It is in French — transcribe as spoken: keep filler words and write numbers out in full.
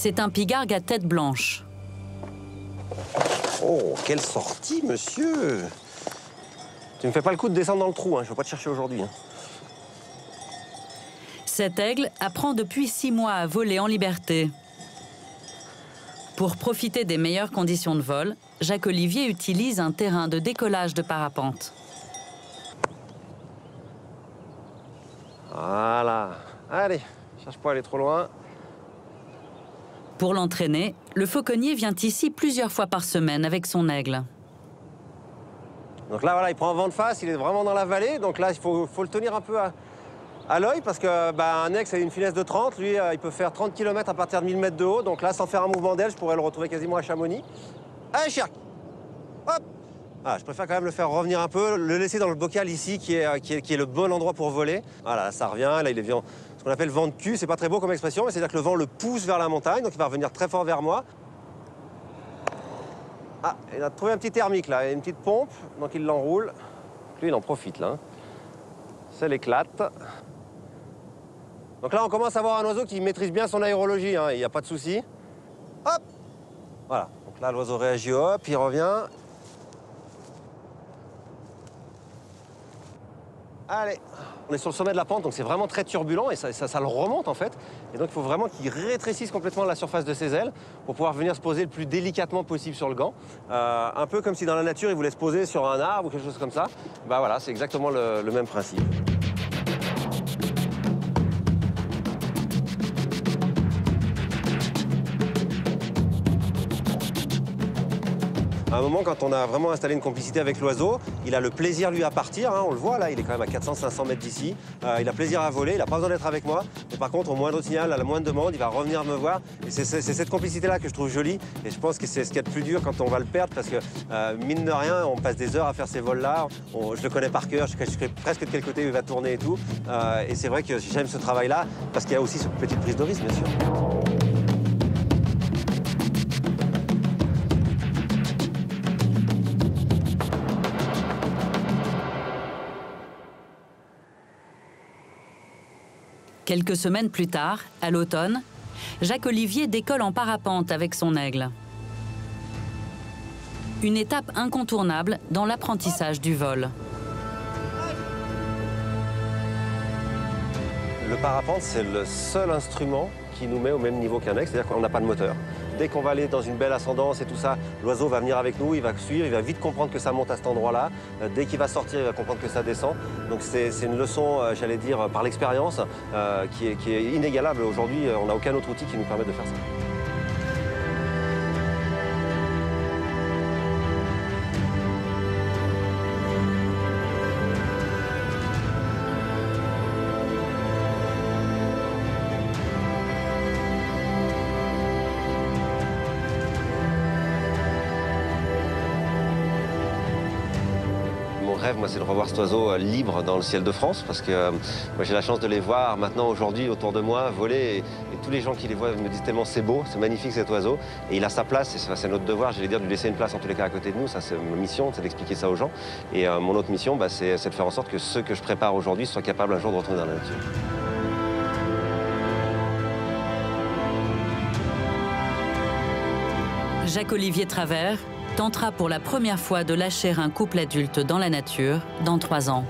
C'est un pygargue à tête blanche. Oh, quelle sortie, monsieur! Tu ne me fais pas le coup de descendre dans le trou, hein. Je ne vais pas te chercher aujourd'hui. Hein. Cet aigle apprend depuis six mois à voler en liberté. Pour profiter des meilleures conditions de vol, Jacques-Olivier utilise un terrain de décollage de parapente. Voilà. Allez, cherche pas à aller trop loin. Pour l'entraîner, le fauconnier vient ici plusieurs fois par semaine avec son aigle. Donc là, voilà, il prend un vent de face, il est vraiment dans la vallée. Donc là, il faut, faut le tenir un peu à, à l'œil parce qu'un bah, aigle, c'est une finesse de trente. Lui, euh, il peut faire trente kilomètres à partir de mille mètres de haut. Donc là, sans faire un mouvement d'aile, je pourrais le retrouver quasiment à Chamonix. Allez, Chirac! Hop! Ah, je préfère quand même le faire revenir un peu, le laisser dans le bocal ici, qui est, qui est, qui est le bon endroit pour voler. Voilà, ça revient, là, il est bien. Ce qu'on appelle vent de cul, c'est pas très beau comme expression, mais c'est-à-dire que le vent le pousse vers la montagne, donc il va revenir très fort vers moi. Ah, il a trouvé un petit thermique, là, il a une petite pompe, donc il l'enroule. Lui, il en profite, là. Ça l'éclate. Donc là, on commence à voir un oiseau qui maîtrise bien son aérologie, hein, il n'y a pas de souci. Hop! Voilà, donc là, l'oiseau réagit, hop, il revient. Allez, on est sur le sommet de la pente, donc c'est vraiment très turbulent et ça, ça, ça le remonte en fait. Et donc il faut vraiment qu'il rétrécisse complètement la surface de ses ailes pour pouvoir venir se poser le plus délicatement possible sur le gant. Euh, un peu comme si dans la nature, il voulait se poser sur un arbre ou quelque chose comme ça. Bah voilà, c'est exactement le, le même principe. À un moment, quand on a vraiment installé une complicité avec l'oiseau, il a le plaisir, lui, à partir. Hein, on le voit, là, il est quand même à quatre cents à cinq cents mètres d'ici. Euh, il a plaisir à voler, il n'a pas besoin d'être avec moi. Mais par contre, au moindre signal, à la moindre demande, il va revenir me voir. Et c'est cette complicité-là que je trouve jolie. Et je pense que c'est ce qu'il y a de plus dur quand on va le perdre, parce que, euh, mine de rien, on passe des heures à faire ces vols-là. Je le connais par cœur, je sais presque de quel côté il va tourner et tout. Euh, et c'est vrai que j'aime ce travail-là, parce qu'il y a aussi cette petite prise de risque, bien sûr. Quelques semaines plus tard, à l'automne, Jacques-Olivier décolle en parapente avec son aigle. Une étape incontournable dans l'apprentissage du vol. Le parapente, c'est le seul instrument qui nous met au même niveau qu'un aigle, c'est-à-dire qu'on n'a pas de moteur. Dès qu'on va aller dans une belle ascendance et tout ça, l'oiseau va venir avec nous, il va suivre, il va vite comprendre que ça monte à cet endroit-là. Dès qu'il va sortir, il va comprendre que ça descend. Donc c'est une leçon, j'allais dire, par l'expérience, euh, qui, qui est inégalable. Aujourd'hui, on n'a aucun autre outil qui nous permette de faire ça. Moi, c'est de revoir cet oiseau libre dans le ciel de France, parce que euh, moi j'ai la chance de les voir maintenant aujourd'hui autour de moi voler, et, et tous les gens qui les voient me disent tellement c'est beau, c'est magnifique cet oiseau, et il a sa place, et c'est notre devoir, j'allais dire, de lui laisser une place en tous les cas à côté de nous. Ça, c'est ma mission, c'est d'expliquer ça aux gens, et euh, mon autre mission, bah, c'est de faire en sorte que ceux que je prépare aujourd'hui soient capables un jour de retourner dans la nature. Jacques-Olivier Travers tentera pour la première fois de lâcher un couple adulte dans la nature dans trois ans.